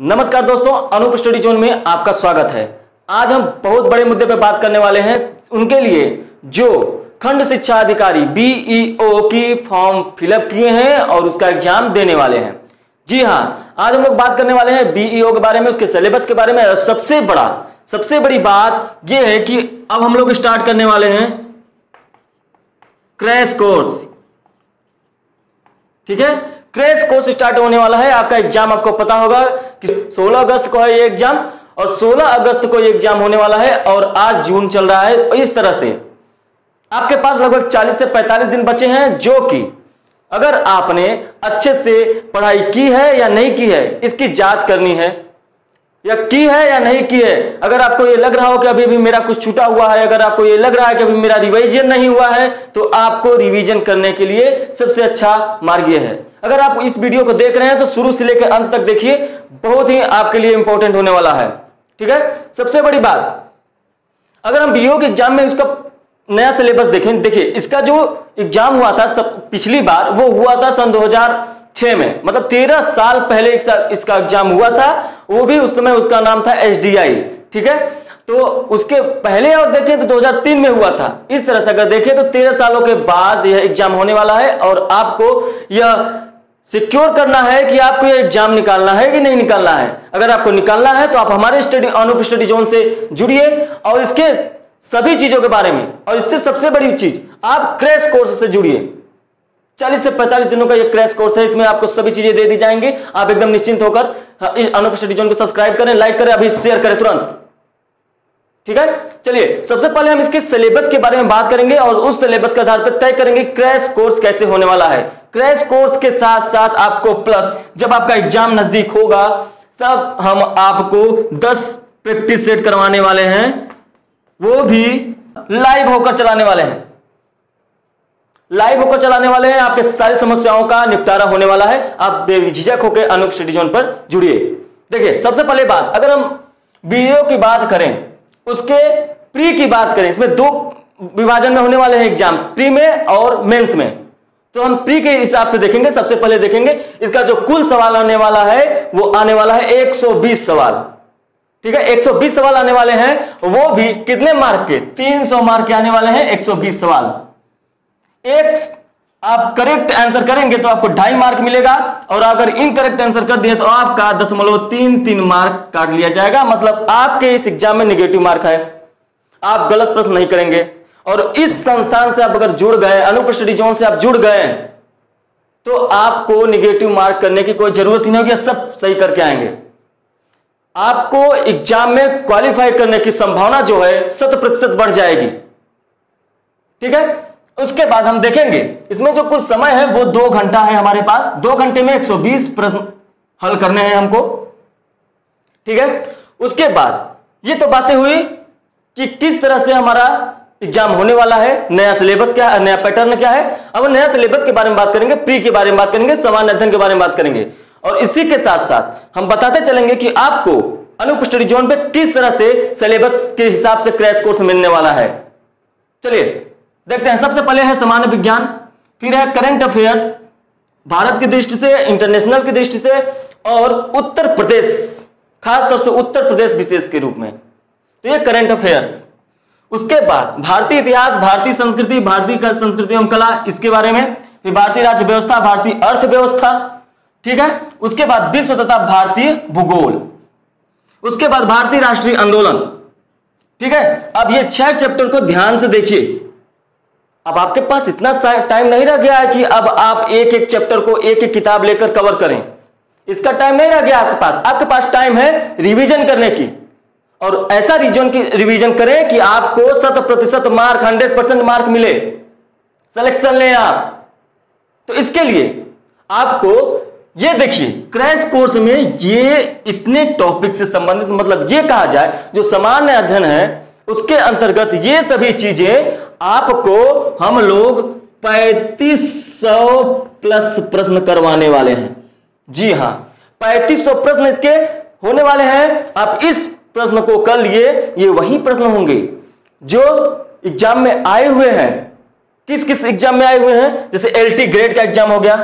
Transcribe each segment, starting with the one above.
नमस्कार दोस्तों, Anoop study zone में आपका स्वागत है। आज हम बहुत बड़े मुद्दे पर बात करने वाले हैं, उनके लिए जो खंड शिक्षा अधिकारी बीईओ की फॉर्म फिलअप किए हैं और उसका एग्जाम देने वाले हैं। जी हाँ, आज हम लोग बात करने वाले हैं बीईओ के बारे में, उसके सिलेबस के बारे में। सबसे बड़ी बात यह है कि अब हम लोग स्टार्ट करने वाले हैं क्रैश कोर्स। ठीक है, क्रैश कोर्स स्टार्ट होने वाला है। आपका एग्जाम आपको पता होगा कि 16 अगस्त को है ये एग्जाम, और 16 अगस्त को ये एग्जाम होने वाला है और आज जून चल रहा है। इस तरह से आपके पास लगभग 40 से 45 दिन बचे हैं, जो कि अगर आपने अच्छे से पढ़ाई की है या नहीं की है, इसकी जांच करनी है या की है या नहीं की है। अगर आपको ये लग रहा हो कि अभी भी मेरा कुछ छूटा हुआ है, अगर आपको ये लग रहा है कि अभी मेरा रिवीजन नहीं हुआ है, तो आपको रिवीजन करने के लिए सबसे अच्छा मार्ग यह है। अगर आप इस वीडियो को देख रहे हैं तो शुरू से लेकर अंत तक देखिए, बहुत ही आपके लिए इंपॉर्टेंट होने वाला है। ठीक है, सबसे बड़ी बात, अगर हम बीईओ के एग्जाम में उसका नया सिलेबस देखें, देखिए इसका जो एग्जाम हुआ था पिछली बार, वो हुआ था सन 2006 में, मतलब 13 साल पहले इसका एग्जाम हुआ था। वो भी उस समय उसका नाम था एसडीआई। ठीक है, तो उसके पहले और देखें तो 2003 में हुआ था। इस तरह से अगर देखें तो 13 सालों के बाद यह एग्जाम होने वाला है और आपको यह सिक्योर करना है कि आपको ये एग्जाम निकालना है कि नहीं निकालना है। अगर आपको निकालना है तो आप हमारे अनूप स्टडी ज़ोन से जुड़िए और इसके सभी चीजों के बारे में, और इससे सबसे बड़ी चीज आप क्रैश कोर्स से जुड़िए। 40 से 45 दिनों का ये क्रैश कोर्स है, इसमें आपको सभी चीजें दे दी जाएंगी। आप एकदम निश्चिंत होकर इस अनूप स्टडी ज़ोन को सब्सक्राइब करें, लाइक करें, अभी शेयर करें तुरंत। ठीक है, चलिए सबसे पहले हम इसके सिलेबस के बारे में बात करेंगे और उस सिलेबस के आधार पर तय करेंगे क्रैश कोर्स कैसे होने वाला है। क्रैश कोर्स के साथ साथ आपको प्लस, जब आपका एग्जाम नजदीक होगा तब हम आपको 10 प्रैक्टिस सेट करवाने वाले हैं, वो भी लाइव होकर चलाने वाले हैं। आपके सारी समस्याओं का निपटारा होने वाला है। आप बेझिझक होकर अनूप स्टडी ज़ोन पर जुड़िए। देखिए, सबसे पहले बात, अगर हम बीईओ की बात करें, उसके प्री की बात करें, इसमें दो विभाजन में होने वाले हैं एग्जाम, प्री में और मेंस में। तो हम प्री के हिसाब से देखेंगे। सबसे पहले देखेंगे इसका जो कुल सवाल आने वाला है, वो आने वाला है 120 सवाल। ठीक है, 120 सवाल आने वाले हैं, वो भी कितने मार्क के, 300 मार्क के आने वाले हैं 120 सवाल। एक आप करेक्ट आंसर करेंगे तो आपको 2.5 मार्क मिलेगा, और अगर इनकरेक्ट आंसर कर दिए तो आपका 0.33 मार्क काट लिया जाएगा। मतलब आपके इस एग्जाम में नेगेटिव मार्क है, आप गलत प्रश्न नहीं करेंगे। और इस संस्थान से आप अगर जुड़ गए, अनूप स्टडी ज़ोन से आप जुड़ गए, तो आपको नेगेटिव मार्क करने की कोई जरूरत ही नहीं होगी, सब सही करके आएंगे। आपको एग्जाम में क्वालिफाई करने की संभावना जो है 100% बढ़ जाएगी। ठीक है, उसके बाद हम देखेंगे इसमें जो कुछ समय है वो 2 घंटा है हमारे पास। 2 घंटे में 120 प्रश्न हल करने हैं हमको। ठीक है, उसके बाद ये तो बातें हुई कि किस तरह से हमारा एग्जाम होने वाला है, नया सिलेबस क्या है, नया पैटर्न क्या है। अब नया सिलेबस के बारे में बात करेंगे, प्री के बारे में बात करेंगे, सामान्य अध्ययन के बारे में बात करेंगे, और इसी के साथ साथ हम बताते चलेंगे कि आपको अनूप स्टडी ज़ोन पे किस तरह से सिलेबस के हिसाब से क्रैश कोर्स मिलने वाला है। चलिए देखते हैं। सबसे पहले है सामान्य विज्ञान, फिर है करंट अफेयर्स, भारत की दृष्टि से, इंटरनेशनल की दृष्टि से, और उत्तर प्रदेश, खासतौर से उत्तर प्रदेश विशेष के रूप में। तो ये करंट अफेयर्स। उसके बाद भारतीय इतिहास, भारतीय संस्कृति, भारतीय संस्कृति एवं कला, इसके बारे में, फिर भारतीय राज्य व्यवस्था, भारतीय अर्थव्यवस्था। ठीक है, उसके बाद विश्व तथा भारतीय भूगोल, उसके बाद भारतीय राष्ट्रीय आंदोलन। ठीक है, अब ये 6 चैप्टर को ध्यान से देखिए। अब आपके पास इतना टाइम नहीं रह गया है कि अब आप एक चैप्टर को एक किताब लेकर कवर करें, इसका टाइम नहीं रह गया आपके पास। आपके पास टाइम है रिवीजन करने की, और ऐसा रिवीजन करें कि आपको 100% मार्क, 100% मार्क मिले, सिलेक्शन लें आप। तो इसके लिए आपको ये देखिए, क्रैश कोर्स में ये इतने टॉपिक से संबंधित, मतलब ये कहा जाए जो सामान्य अध्ययन है उसके अंतर्गत ये सभी चीजें आपको हम लोग 3500 प्लस प्रश्न करवाने वाले हैं। जी हां, 3500 प्रश्न इसके होने वाले हैं। आप इस प्रश्न को कर लिए, ये वही प्रश्न होंगे जो एग्जाम में आए हुए हैं। किस किस एग्जाम में आए हुए हैं, जैसे एलटी ग्रेड का एग्जाम हो गया,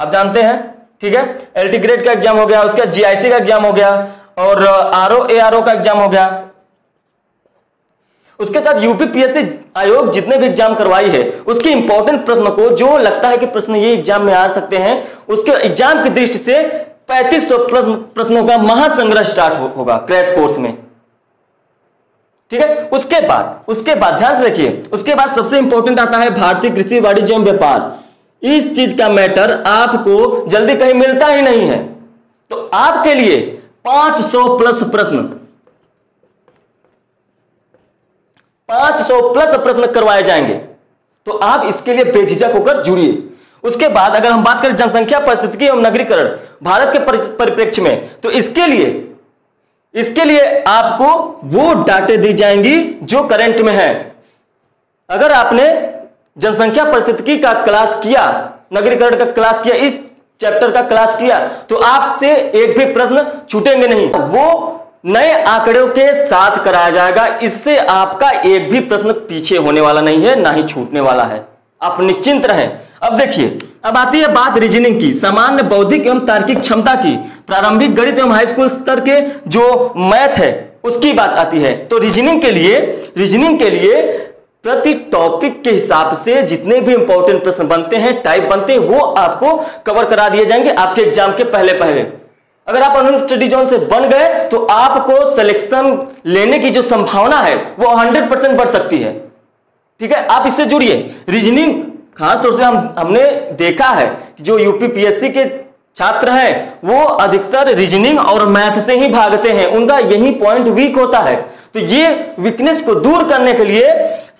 आप जानते हैं ठीक है, एलटी ग्रेड का एग्जाम हो गया, उसका जीआईसी का एग्जाम हो गया और आरओ का एग्जाम हो गया। उसके साथ यूपीपीएससी आयोग जितने भी एग्जाम करवाई है उसके इंपॉर्टेंट प्रश्न को, जो लगता है कि प्रश्न ये एग्जाम में आ सकते हैं, उसके एग्जाम की दृष्टि से 3500 प्रश्नों का महासंग्रह स्टार्ट होगा क्रैश कोर्स में। ठीक है, उसके बाद ध्यान से देखिए, उसके बाद सबसे इंपॉर्टेंट आता है भारतीय कृषि वाणिज्य एवं व्यापार। इस चीज का मैटर आपको जल्दी कहीं मिलता ही नहीं है, तो आपके लिए 500 प्लस प्रश्न 500 प्लस प्रश्न करवाए जाएंगे, तो आप इसके लिए बेझिझक होकर जुड़िए। उसके बाद अगर हम बात करें जनसंख्या पारिस्थितिकी एवं नगरीकरण भारत के परिप्रेक्ष्य में, तो इसके लिए आपको वो डाटे दी जाएंगी जो करंट में है। अगर आपने जनसंख्या पारिस्थितिकी का क्लास किया, नगरीकरण का क्लास किया, इस चैप्टर का क्लास किया, तो आपसे एक भी प्रश्न छूटेंगे नहीं। वो नए आंकड़ों के साथ कराया जाएगा, इससे आपका एक भी प्रश्न पीछे होने वाला नहीं है, ना ही छूटने वाला है, आप निश्चिंत रहें। अब देखिए, अब आती है बात रीजनिंग की, सामान्य बौद्धिक एवं तार्किक क्षमता की, प्रारंभिक गणित एवं हाई स्कूल स्तर के जो मैथ है उसकी बात आती है। तो रीजनिंग के लिए प्रति टॉपिक के हिसाब से जितने भी इंपॉर्टेंट प्रश्न बनते हैं, टाइप बनते हैं, वो आपको कवर करा दिए जाएंगे आपके एग्जाम के पहले पहले। अगर आप अनूप स्टडी ज़ोन से बन गए तो आपको सिलेक्शन लेने की जो संभावना है वो 100% बढ़ सकती है। ठीक है, आप इससे जुड़िए। रीजनिंग खासतौर से हमने देखा है कि जो यूपीपीएससी के छात्र हैं वो अधिकतर रीजनिंग और मैथ से ही भागते हैं, उनका यही पॉइंट वीक होता है। तो ये वीकनेस को दूर करने के लिए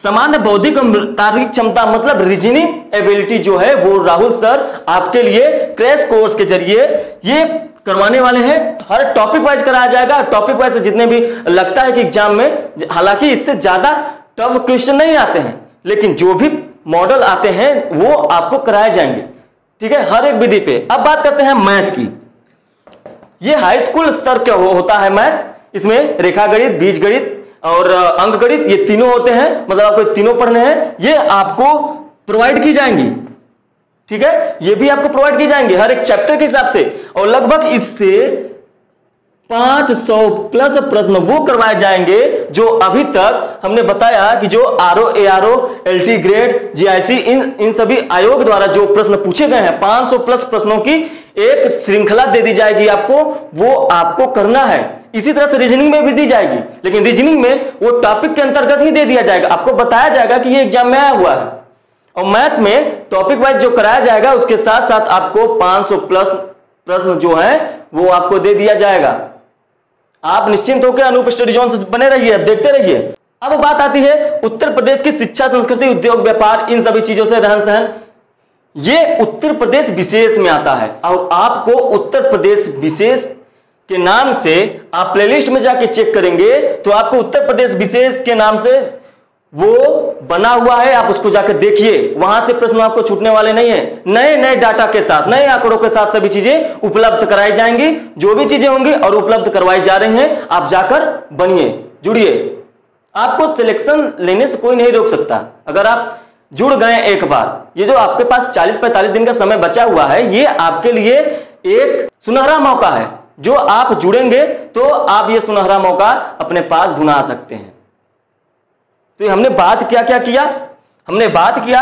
सामान्य बौद्धिक तार्किक क्षमता मतलब रीजनिंग एबिलिटी जो है वो राहुल सर आपके लिए क्रैश कोर्स के जरिए ये करवाने वाले हैं। हर टॉपिक वाइज कराया जाएगा, टॉपिक वाइज जितने भी लगता है कि एग्जाम में, हालांकि इससे ज्यादा टफ क्वेश्चन नहीं आते हैं, लेकिन जो भी मॉडल आते हैं वो आपको कराए जाएंगे। ठीक है, हर एक विधि पे। अब बात करते हैं मैथ की। ये हाई स्कूल स्तर का होता है मैथ, इसमें रेखा गणित, बीज गणित और अंक गणित ये तीनों होते हैं, मतलब आपको तीनों पढ़ने हैं, ये आपको प्रोवाइड की जाएंगी। ठीक है, ये भी आपको प्रोवाइड की जाएंगे हर एक चैप्टर के हिसाब से, और लगभग इससे 500 प्लस प्रश्न वो करवाए जाएंगे जो अभी तक हमने बताया कि जो आरओ, एलटी ग्रेड, जीआईसी इन सभी आयोग द्वारा जो प्रश्न पूछे गए हैं, 500 प्लस प्रश्नों की एक श्रृंखला दे दी जाएगी आपको, वो आपको करना है। इसी तरह से रीजनिंग में भी दी जाएगी, लेकिन रीजनिंग में वो टॉपिक के अंतर्गत ही दे दिया जाएगा, आपको बताया जाएगा कि ये एग्जाम में आया हुआ है। और मैथ में टॉपिक वाइज जो कराया जाएगा उसके साथ साथ आपको 500 प्लस प्रश्न जो है वो आपको दे दिया जाएगा। आप निश्चिंत होकर अनूप स्टडी ज़ोन से बने रहिए, देखते रहिए। अब बात आती है उत्तर प्रदेश की शिक्षा, संस्कृति, उद्योग, व्यापार, इन सभी चीजों से रहन सहन, ये उत्तर प्रदेश विशेष में आता है। और आपको उत्तर प्रदेश विशेष के नाम से आप प्लेलिस्ट में जाके चेक करेंगे तो आपको उत्तर प्रदेश विशेष के नाम से वो बना हुआ है, आप उसको जाकर देखिए, वहां से प्रश्न आपको छूटने वाले नहीं है। नए नए डाटा के साथ, नए आंकड़ों के साथ सभी चीजें उपलब्ध कराई जाएंगी, जो भी चीजें होंगी और उपलब्ध करवाई जा रही हैं, आप जाकर बनिए, जुड़िए। आपको सिलेक्शन लेने से कोई नहीं रोक सकता अगर आप जुड़ गए एक बार। ये जो आपके पास 40-45 दिन का समय बचा हुआ है, ये आपके लिए एक सुनहरा मौका है, जो आप जुड़ेंगे तो आप ये सुनहरा मौका अपने पास भुना सकते हैं। तो हमने बात क्या किया, हमने बात किया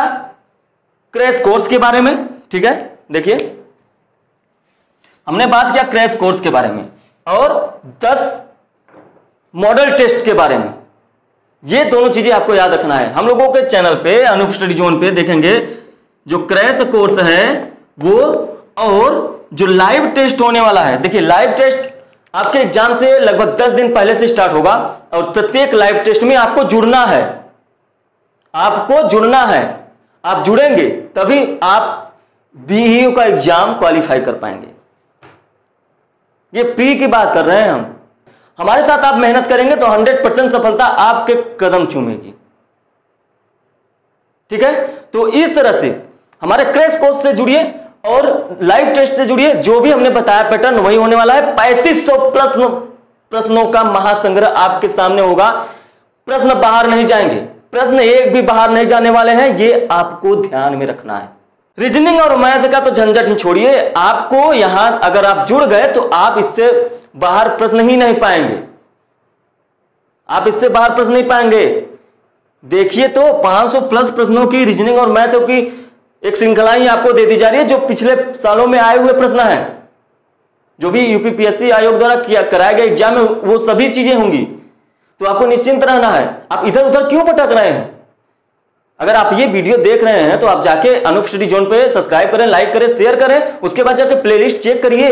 क्रैश कोर्स के बारे में। ठीक है, देखिए हमने बात किया क्रैश कोर्स के बारे में और 10 मॉडल टेस्ट के बारे में। ये दोनों चीजें आपको याद रखना है। हम लोगों के चैनल पे अनूप स्टडी ज़ोन पे देखेंगे जो क्रैश कोर्स है वो, और जो लाइव टेस्ट होने वाला है। देखिए लाइव टेस्ट आपके एग्जाम से लगभग 10 दिन पहले से स्टार्ट होगा और प्रत्येक लाइव टेस्ट में आपको जुड़ना है, आप जुड़ेंगे तभी आप बीईओ का एग्जाम क्वालिफाई कर पाएंगे। ये प्री की बात कर रहे हैं हम। हमारे साथ आप मेहनत करेंगे तो 100% सफलता आपके कदम चूमेगी। ठीक है, तो इस तरह से हमारे क्रैश कोर्स से जुड़िए और लाइव टेस्ट से जुड़िए। जो भी हमने बताया पैटर्न वही होने वाला है। 3500 प्रश्नों का महासंग्रह आपके सामने होगा, प्रश्न बाहर नहीं जाएंगे, प्रश्न एक भी बाहर नहीं जाने वाले हैं, ये आपको ध्यान में रखना है। रीजनिंग और मैथ का तो झंझट ही छोड़िए, आपको यहां अगर आप जुड़ गए तो आप इससे बाहर प्रश्न ही नहीं पाएंगे, आप इससे बाहर प्रश्न नहीं पाएंगे। देखिए तो 500 प्लस प्रश्नों की रीजनिंग और मैथ की एक श्रृंखला ही आपको दे दी जा रही है, जो पिछले सालों में आए हुए प्रश्न हैं, जो भी यूपीपीएससी आयोग द्वारा कराए गए एग्जाम में वो सभी चीजें होंगी। तो आपको निश्चिंत रहना है, आप इधर उधर क्यों भटक रहे हैं। अगर आप ये वीडियो देख रहे हैं तो आप जाके अनूप स्टडी ज़ोन पे सब्सक्राइब करें, लाइक करें, शेयर करें, उसके बाद जाके प्लेलिस्ट चेक करिए,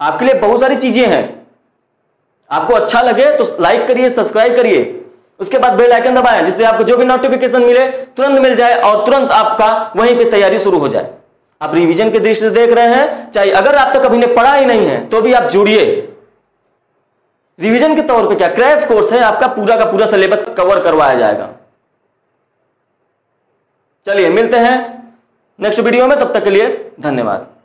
आपके लिए बहुत सारी चीजें हैं। आपको अच्छा लगे तो लाइक करिए, सब्सक्राइब करिए, उसके बाद बेल आइकन दबाएं, जिससे आपको जो भी नोटिफिकेशन मिले तुरंत मिल जाए और तुरंत आपका वहीं पे तैयारी शुरू हो जाए। आप रिवीजन के दृष्टि से देख रहे हैं, चाहे अगर आप तो कभी ने पढ़ा ही नहीं है तो भी आप जुड़िए रिवीजन के तौर पे। क्या क्रैश कोर्स है, आपका पूरा का पूरा सिलेबस कवर करवाया जाएगा। चलिए मिलते हैं नेक्स्ट वीडियो में, तब तक के लिए धन्यवाद।